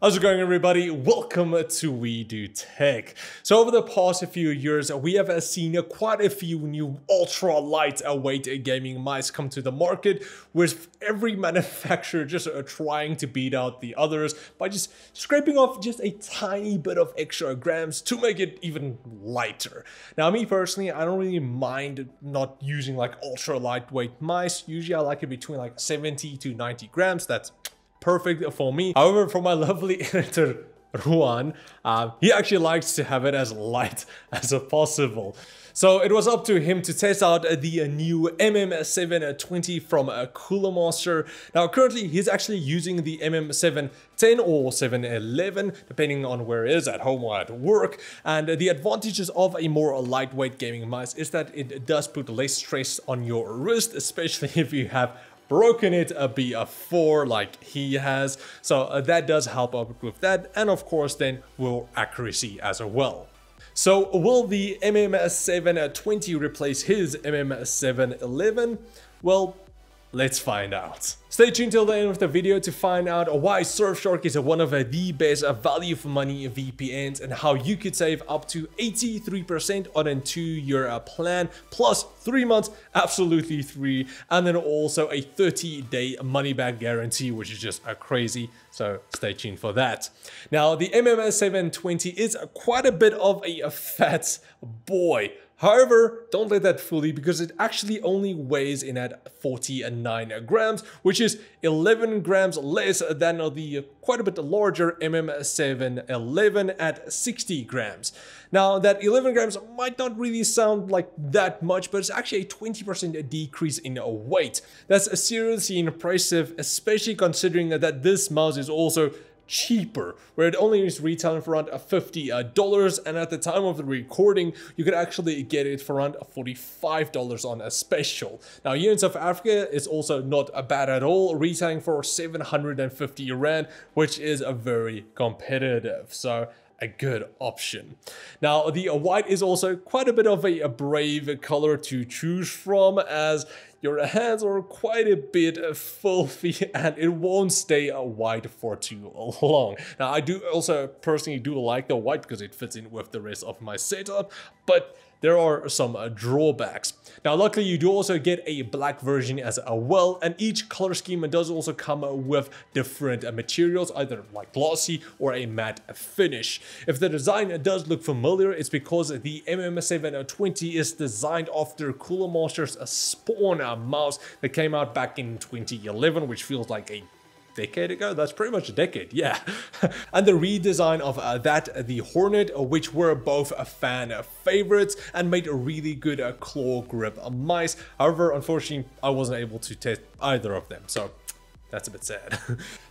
How's it going, everybody? Welcome to We Do Tech. So over the past few years, we have seen quite a few new ultra lightweight gaming mice come to the market, with every manufacturer just trying to beat out the others by just scraping off just a tiny bit of extra grams to make it even lighter. Now, me personally, I don't really mind not using like ultra lightweight mice. Usually I like it between like 70 to 90 grams. That's perfect for me. However, for my lovely editor Ruan, he actually likes to have it as light as possible. So it was up to him to test out the new MM720 from Cooler Master. Now currently he's actually using the MM710 or 711, depending on where he is, at home or at work. And the advantages of a more lightweight gaming mouse is that it does put less stress on your wrist, especially if you have broken it before, like he has. So that does help up with that, and of course then with accuracy as well. So will the MM720 replace his MM711? Well, let's find out. Stay tuned till the end of the video to find out why Surfshark is one of the best value for money VPNs, and how you could save up to 83% on a 2-year plan, plus 3 months absolutely free, and then also a 30-day money-back guarantee, which is just crazy. So stay tuned for that. Now, the MM720 is quite a bit of a fat boy. However, don't let that fool you, because it actually only weighs in at 49 grams, which is 11 grams less than the quite a bit larger MM711 at 60 grams. Now, that 11 grams might not really sound like that much, but it's actually a 20% decrease in weight. That's seriously impressive, especially considering that this mouse is also cheaper, where it only is retailing for around $50, and at the time of the recording you could actually get it for around $45 on a special. Now here in South Africa it's also not bad at all, retailing for 750 rand, which is a very competitive, so a good option. Now the white is also quite a bit of a brave color to choose from, as your hands are quite a bit filthy and it won't stay white for too long. Now I do also personally do like the white because it fits in with the rest of my setup, but there are some drawbacks. Now luckily you do also get a black version as well, and each color scheme does also come with different materials, either like glossy or a matte finish. If the design does look familiar, it's because the MM720 is designed after Cooler Master's Spawn mouse that came out back in 2011, which feels like a decade ago. That's pretty much a decade, yeah. And the redesign of the Hornet, which were both fan favorites and made a really good claw grip mice. However, unfortunately, I wasn't able to test either of them, so that's a bit sad.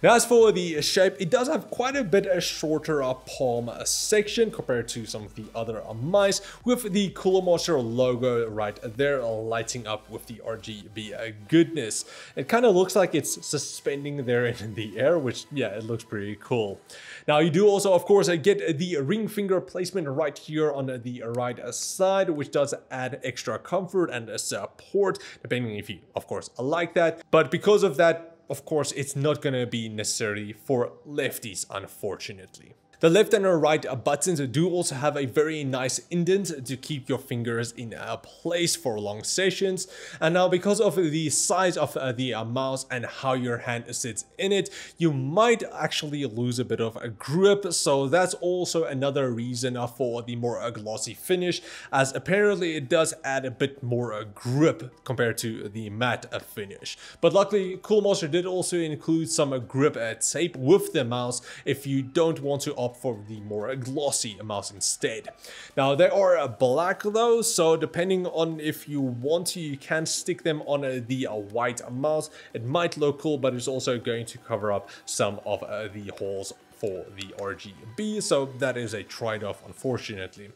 Now, as for the shape, it does have quite a bit a shorter palm section compared to some of the other mice, with the Cooler Master logo right there lighting up with the RGB goodness. It kind of looks like it's suspending there in the air, which, yeah, it looks pretty cool. Now, you do also, of course, get the ring finger placement right here on the right side, which does add extra comfort and support, depending if you, of course, like that. But because of that, of course, it's not going to be necessary for lefties, unfortunately. The left and right buttons do also have a very nice indent to keep your fingers in place for long sessions. And now, because of the size of the mouse and how your hand sits in it, you might actually lose a bit of a grip. So that's also another reason for the more glossy finish, as apparently it does add a bit more grip compared to the matte finish. But luckily, Cooler Master did also include some grip tape with the mouse if you don't want to for the more glossy mouse instead. Now they are black though, so depending on if you want to, you can stick them on the white mouse. It might look cool, but it's also going to cover up some of the holes for the RGB, so that is a trade-off, unfortunately.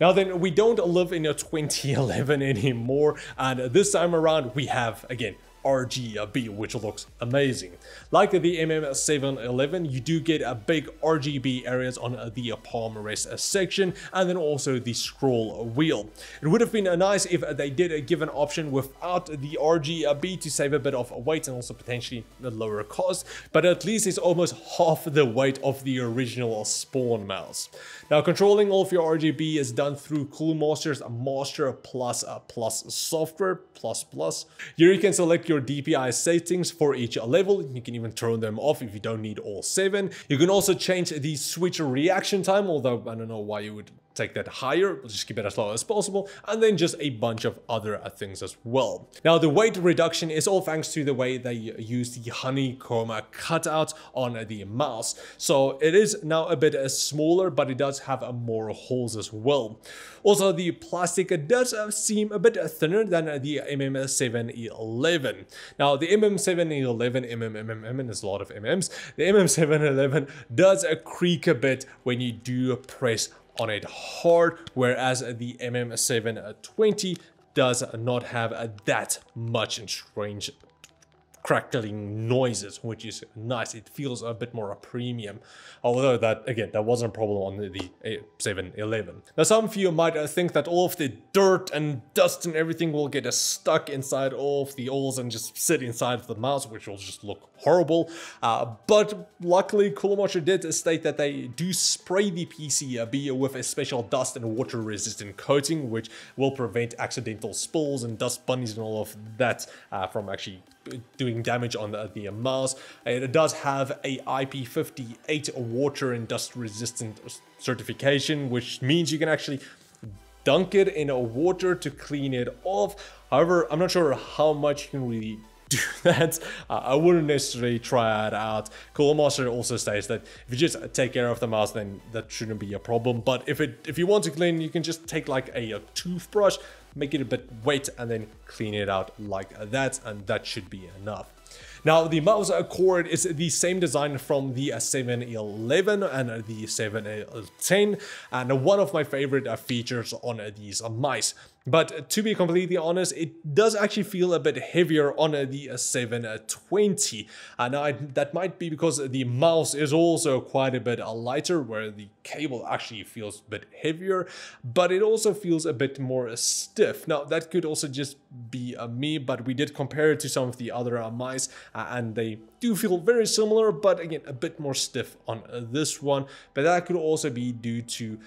Now then, we don't live in a 2011 anymore, and this time around we have, again, RGB, which looks amazing. Like the MM711, you do get a big RGB areas on the palm rest section and then also the scroll wheel. It would have been nice if they did give an option without the RGB to save a bit of weight and also potentially the lower cost, but at least it's almost half the weight of the original Spawn mouse. Now, controlling all of your RGB is done through Cooler Master's Master Plus software, plus. Here you can select your DPI settings for each level. You can even turn them off if you don't need all 7. You can also change the switch reaction time, although I don't know why you would take that higher, we'll just keep it as low as possible, and then just a bunch of other things as well. Now, the weight reduction is all thanks to the way they use the honeycomb cutout on the mouse. So it is now a bit smaller, but it does have more holes as well. Also, the plastic does seem a bit thinner than the MM711. Now, the MM711, there's a lot of MMs. The MM711 does creak a bit when you do press on it hard, whereas the MM720 does not have that much in strange crackling noises, which is nice. It feels a bit more premium, although that, again, that wasn't a problem on the 711. Now, some of you might think that all of the dirt and dust and everything will get stuck inside all of the holes and just sit inside of the mouse, which will just look horrible, but luckily Cooler Master did state that they do spray the PCB with a special dust and water resistant coating, which will prevent accidental spills and dust bunnies and all of that from actually doing damage on the mouse. It does have a IP58 water and dust resistant certification, which means you can actually dunk it in water to clean it off. However, I'm not sure how much you can really do that. I wouldn't necessarily try it out. Cooler Master also states that if you just take care of the mouse, then that shouldn't be a problem. But if you want to clean, you can just take like a toothbrush, make it a bit wet, and then clean it out like that, and that should be enough. Now, the mouse cord is the same design from the 711 and the 710, and one of my favorite features on these mice. But to be completely honest, it does actually feel a bit heavier on the 720, and that might be because the mouse is also quite a bit lighter, where the cable actually feels a bit heavier, but it also feels a bit more stiff. Now, that could also just be me, but we did compare it to some of the other mice, and they do feel very similar, but again, a bit more stiff on this one. But that could also be due to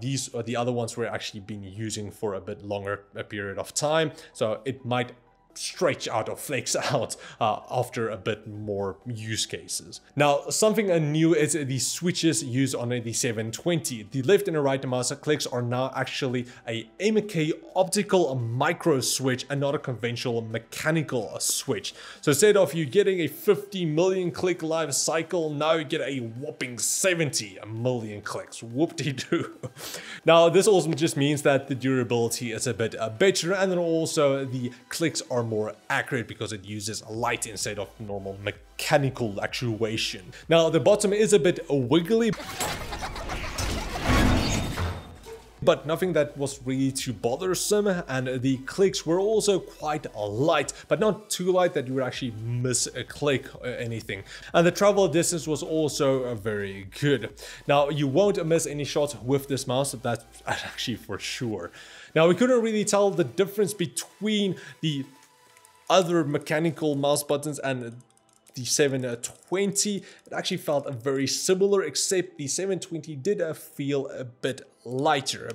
these or the other ones we're actually been using for a bit longer a period of time, so it might stretch out or flakes out after a bit more use cases. Now, something new is the switches used on the 720. The left and the right mouse clicks are now actually a MK optical micro switch and not a conventional mechanical switch. So instead of you getting a 50 million click live cycle, now you get a whopping 70 million clicks. Whoop-de-doo. Now, this also just means that the durability is a bit better, and then also the clicks are more accurate because it uses light instead of normal mechanical actuation. Now, the bottom is a bit wiggly, but nothing that was really too bothersome, and the clicks were also quite light, but not too light that you would actually miss a click or anything. And the travel distance was also very good. Now, you won't miss any shots with this mouse, that's actually for sure. Now, we couldn't really tell the difference between the other mechanical mouse buttons and the 720. It actually felt very similar, except the 720 did feel a bit lighter,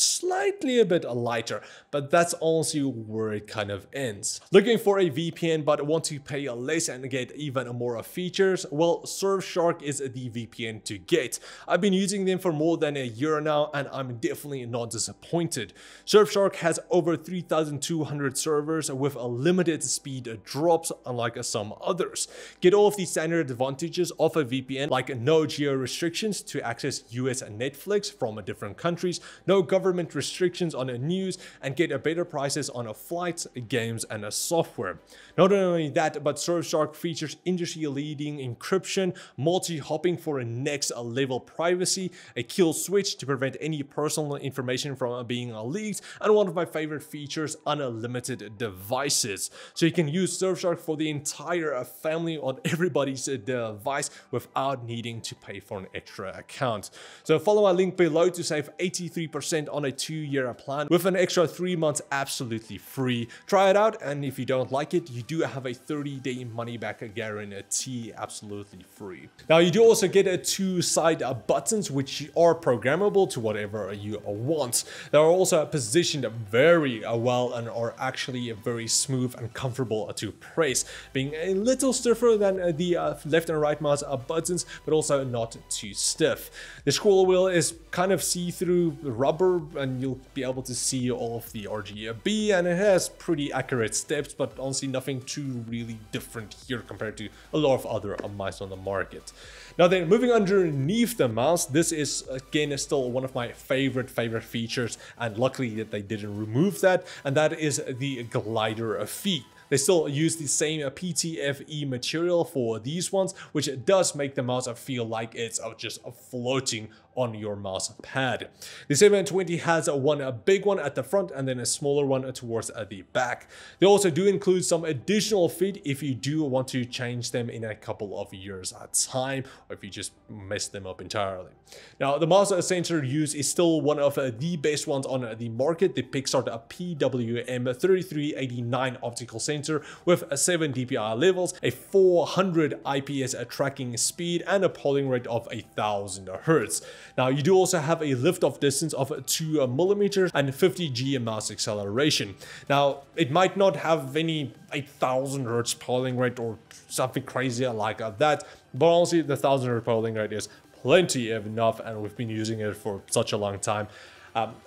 slightly a bit lighter, but that's honestly where it kind of ends. Looking for a VPN but want to pay less and get even more features? Well, Surfshark is the VPN to get. I've been using them for more than a year now, and I'm definitely not disappointed. Surfshark has over 3,200 servers with a limited speed drops, unlike some others. Get all of the standard advantages of a VPN, like no geo restrictions to access US and Netflix from different countries, no government government restrictions on a news and get a better prices on a flights, games, and a software. Not only that, but Surfshark features industry-leading encryption, multi-hopping for a next-level privacy, a kill switch to prevent any personal information from being leaked, and one of my favorite features, unlimited devices. So you can use Surfshark for the entire family on everybody's device without needing to pay for an extra account. So follow my link below to save 83% on a 2-year plan with an extra 3 months absolutely free. Try it out, and if you don't like it, you do have a 30-day money-back guarantee absolutely free. Now you do also get a 2-side buttons which are programmable to whatever you want. They are also positioned very well and are actually very smooth and comfortable to press, being a little stiffer than the left and right mouse buttons, but also not too stiff. The scroll wheel is kind of see-through rubber, and you'll be able to see all of the RGB, and it has pretty accurate steps, but honestly nothing too really different here compared to a lot of other mice on the market. Now then, moving underneath the mouse, this is again still one of my favorite features, and luckily that they didn't remove that, and that is the glider feet. They still use the same PTFE material for these ones, which does make the mouse feel like it's just floating on your mouse pad. The 720 has a big one at the front and then a smaller one towards the back. They also do include some additional feet if you do want to change them in a couple of years at time, or if you just mess them up entirely. Now the mouse sensor use is still one of the best ones on the market, the Pixart PWM3389 optical sensor with 7 DPI levels, a 400 IPS tracking speed, and a polling rate of 1000 Hz. Now you do also have a liftoff distance of 2 millimeters and 50G mouse acceleration. Now it might not have any 8000 Hz polling rate or something crazy like that, but honestly the 1000 Hz polling rate is plenty enough, and we've been using it for such a long time.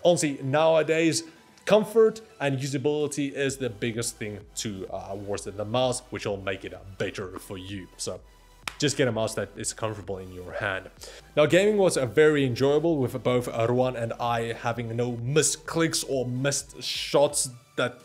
Honestly, nowadays comfort and usability is the biggest thing towards the mouse, which will make it better for you. So just get a mouse that is comfortable in your hand. Now gaming was very enjoyable, with both Ruan and I having no missed clicks or missed shots. That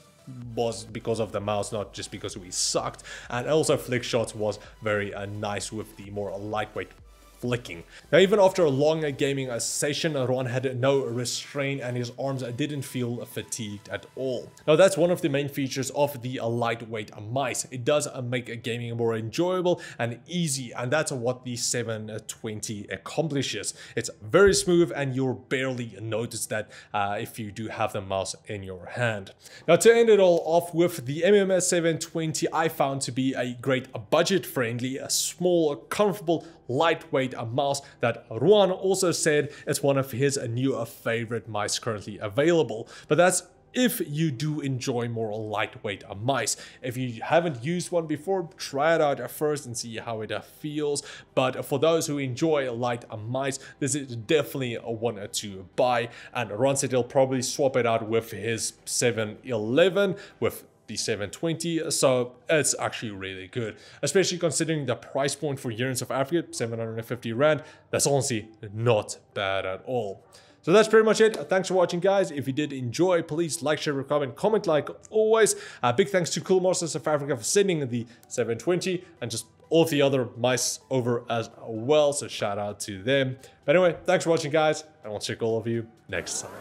was because of the mouse, not just because we sucked. And also flick shots was very nice with the more lightweight flicking. Now even after a long gaming session, Ruan had no restraint and his arms didn't feel fatigued at all. Now that's one of the main features of the lightweight mice. It does make gaming more enjoyable and easy, and that's what the 720 accomplishes. It's very smooth and you'll barely notice that if you do have the mouse in your hand. Now to end it all off with, the MM720 I found to be a great budget-friendly, a small, comfortable, lightweight mouse that Ruan also said is one of his new favorite mice currently available. But that's if you do enjoy more lightweight mice. If you haven't used one before, try it out first and see how it feels. But for those who enjoy light mice, this is definitely a one to buy. And Ruan said he'll probably swap it out with his 711 with the 720, so it's actually really good, especially considering the price point for here in South Africa, 750 rand. That's honestly not bad at all. So that's pretty much it. Thanks for watching, guys. If you did enjoy, please like, share, comment like always. Big thanks to Cooler Master South Africa for sending the 720 and just all of the other mice over as well, so shout out to them. But anyway, thanks for watching, guys, and I'll check all of you next time.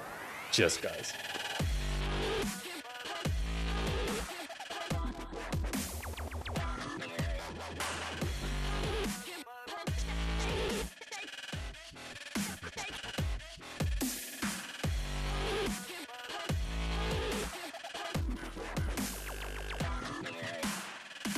Cheers, guys.